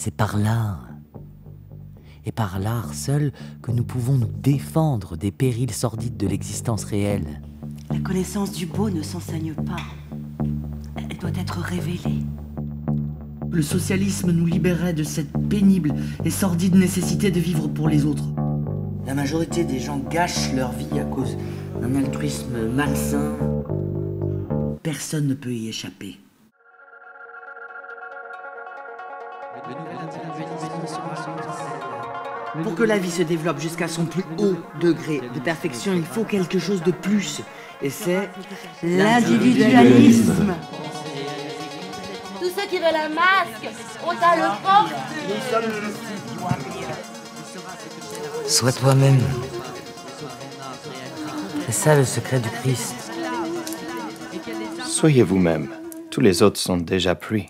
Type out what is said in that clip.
C'est par l'art, et par l'art seul, que nous pouvons nous défendre des périls sordides de l'existence réelle. La connaissance du beau ne s'enseigne pas. Elle doit être révélée. Le socialisme nous libérait de cette pénible et sordide nécessité de vivre pour les autres. La majorité des gens gâchent leur vie à cause d'un altruisme malsain. Personne ne peut y échapper. Pour que la vie se développe jusqu'à son plus haut degré de perfection, il faut quelque chose de plus. Et c'est l'individualisme. Tous ceux qui veulent un masque, on t'a le force. Sois toi-même. C'est ça le secret du Christ. Soyez vous-même. Tous les autres sont déjà pris.